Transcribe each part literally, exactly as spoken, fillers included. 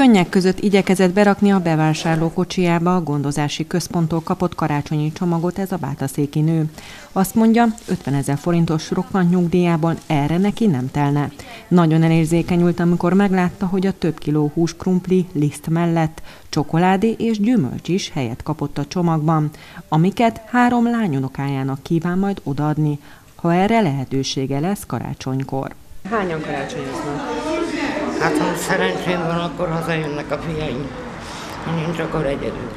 könnyek között igyekezett berakni a bevásárló kocsijába a gondozási központtól kapott karácsonyi csomagot ez a bátaszéki nő. Azt mondja, ötvenezer forintos rokkant nyugdíjából erre neki nem telne. Nagyon elérzékenyült, amikor meglátta, hogy a több kiló hús krumpli, liszt mellett csokoládé és gyümölcs is helyet kapott a csomagban, amiket három lányonokájának kíván majd odaadni, ha erre lehetősége lesz karácsonykor. Hányan karácsonyoznak? Hát, ha szerencsém van, akkor hazajönnek a fiaim, ha nincs, akkor egyedül.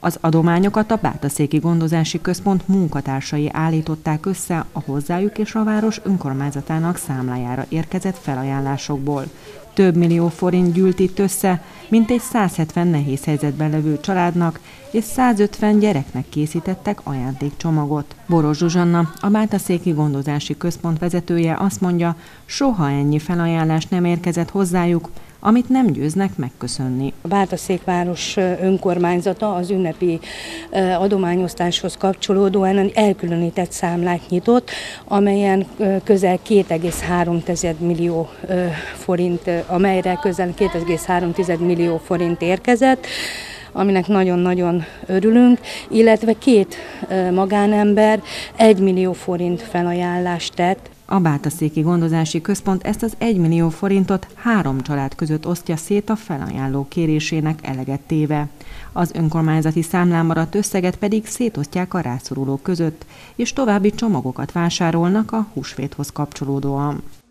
Az adományokat a Bátaszéki Gondozási Központ munkatársai állították össze a hozzájuk és a város önkormányzatának számlájára érkezett felajánlásokból. Több millió forint gyűlt itt össze, mintegy százhetven nehéz helyzetben levő családnak és százötven gyereknek készítettek ajándékcsomagot. Boros Zsuzsanna, a Bátaszéki Gondozási Központ vezetője azt mondja, soha ennyi felajánlás nem érkezett hozzájuk, amit nem győznek megköszönni. A Bátaszékváros önkormányzata az ünnepi adományosztáshoz kapcsolódóan elkülönített számlát nyitott, amelyen közel két egész három tized millió forint, amelyre közel két egész három tized millió forint érkezett, aminek nagyon-nagyon örülünk, illetve két magánember egy millió forint felajánlást tett. A Bátaszéki Gondozási Központ ezt az egy millió forintot három család között osztja szét a felajánló kérésének eleget téve. Az önkormányzati számlán maradt összeget pedig szétosztják a rászorulók között, és további csomagokat vásárolnak a húsvéthoz kapcsolódóan.